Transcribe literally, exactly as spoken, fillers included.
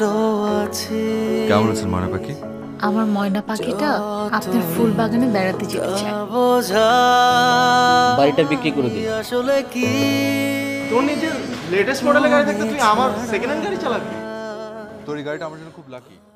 কেমন আছেন ময়না পাখি? আমার ময়না পাখিটা আপনার ফুল বাগানে বেড়াতে যেতে চায়। বাড়িটা বিক্রি করে দিই। আসলে কি তোর নিজের লেটেস্ট মডেলের গাড়ি থাকতে তুই আমার সেকেন্ড হ্যান্ড গাড়ি চালাবি? তোর গাড়িটা আমার জন্য খুব লাকি।